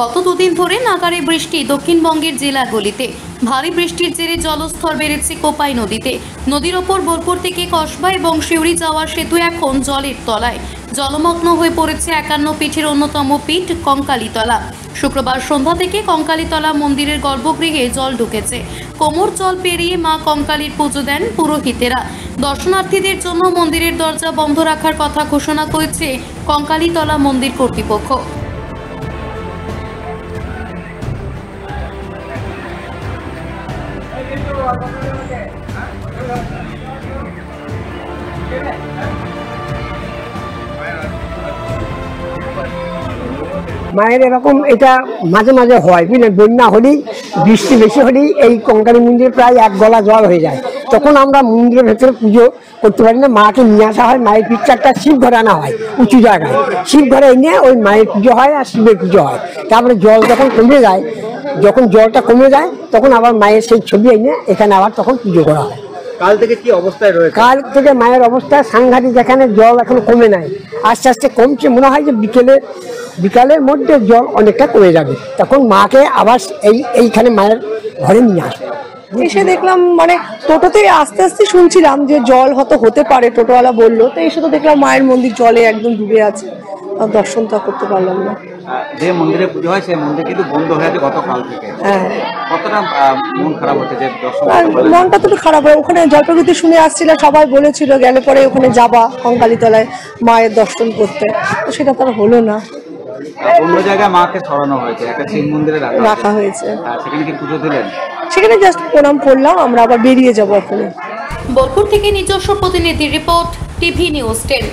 গত দুদিন ধরে নাগারে বৃষ্টি দক্ষিণবঙ্গের জেলাগুলিতে। ভারী বৃষ্টির জেরে জলস্তর বেড়েছে কোপাই নদীতে। নদীর ওপর বলপুর থেকে কসবা এবং শ্রীউড়ি যাওয়ার সেতু এখন জলের তলায়। জলমগ্ন হয়ে পড়েছে ৫১ পীঠের অন্যতম পীঠ কঙ্কালীতলা। শুক্রবার সন্ধ্যা থেকে কঙ্কালীতলা মন্দিরের গর্ভগৃহে জল ঢুকেছে। কোমর জল পেরিয়ে মা কঙ্কালীর পুজো দেন পুরোহিতেরা। দর্শনার্থীদের জন্য মন্দিরের দরজা বন্ধ রাখার কথা ঘোষণা করেছে কঙ্কালীতলা মন্দির কর্তৃপক্ষ। মায়ের এরকম এটা মাঝে মাঝে হয়, বুঝলেন, বন্যা হলেই বৃষ্টি বেশি হলেই এই কঙ্কালী মন্দিরে প্রায় এক গলা জল হয়ে যায়। তখন আমরা মন্দিরের ভেতরে পুজো করতে পারি না, মাকে নিয়ে আসা হয়। মায়ের পিকচারটা শিব ঘরে আনা হয়, উঁচু জায়গায় শিব ঘরে এনে ওই মায়ের পুজো হয় আর শিবের পুজো হয়। তারপরে জল যখন কমে যায়, যখন জলটা কমে যায় তখন আবার মায়ের সেই ছবি এনে এখানে আবার তখন পুজো করা হয়। কাল থেকে কি অবস্থায় রয়েছে? কাল থেকে মায়ের অবস্থা সাংঘাতিক। এখানে জল এখন কমে নাই, আস্তে আস্তে কমছে। মনে হয় যে বিকালের মধ্যে জল অনেকটা কমে যাবে, তখন মাকে আবার এইখানে মায়ের ঘরে নিয়ে আসে। এসে দেখলাম, মানে টোটোতে আস্তে আস্তে শুনছিলাম যে জল হয়তো হতে পারে, টোটোওয়ালা বললো। তো এসে তো দেখলাম মায়ের মন্দির জলে একদম ডুবে আছে, দর্শন তো করতে পারলাম না। যে মন্দিরে পুজো হয় সেই মন্দির কিন্তু বন্ধ হয়ে আছে গতকাল থেকে। হ্যাঁ, কতটা মন খারাপ হচ্ছে যে দর্শন? মনটা তো খারাপ হয়। ওখানে জলপ্রগতি শুনে আসছিল, সবাই বলেছিল গেলে পরে ওখানে যাবা কঙ্কালীতলায় মায়ের দর্শন করতে, তো সেটা তো হলো না। অন্য জায়গায় মাকে সরানো হয়েছে, একটা শিব মন্দিরে রাখা হয়েছে। সেখানে কি পুজো দিলেন? সেখানে জাস্ট প্রণাম করলাম, আমরা আবার বেরিয়ে যাবো। এখন বলপুর থেকে নিজস্ব প্রতিনিধি রিপোর্ট, টিভি নিউজ 10।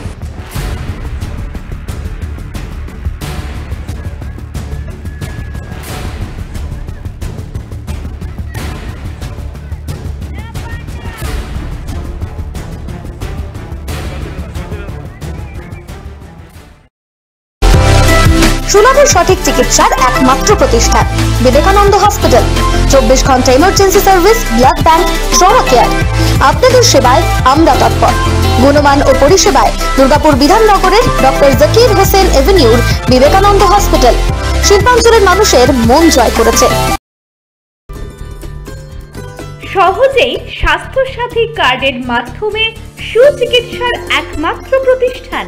সুনামের সঠিক চিকিৎসার একমাত্র প্রতিষ্ঠান বিবেকানন্দ হসপিটাল। 24 ঘন্টা emergency service, blood bank, trauma care. আপনাদের সেবায় আমরা তৎপর। গুণমান ও পরিষেবায় দুর্গাপুর বিধাননগরের ডক্টর জাকির হোসেন এভিনিউর বিবেকানন্দ হসপিটাল শিল্পাঞ্চলের মানুষের মন জয় করেছে। সহজেই স্বাস্থ্যসাথী কার্ডের মাধ্যমে সুচিকিৎসার একমাত্র প্রতিষ্ঠান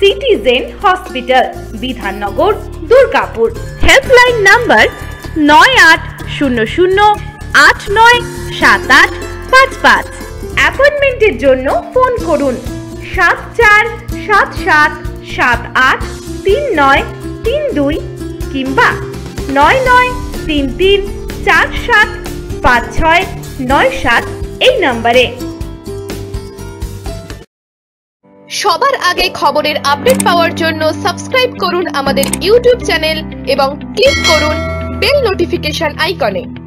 citizen hospital, Bidhannagar, Durgapur. Helpline number 9800897855। অ্যাপয়েন্টমেন্টের জন্য ফোন করুন 7477783932 কিংবা 9933475697 এই নাম্বারে। সবার আগে খবরের আপডেট পাওয়ার জন্য সাবস্ক্রাইব করুন আমাদের ইউটিউব চ্যানেল এবং ক্লিক করুন বেল নোটিফিকেশন আইকনে।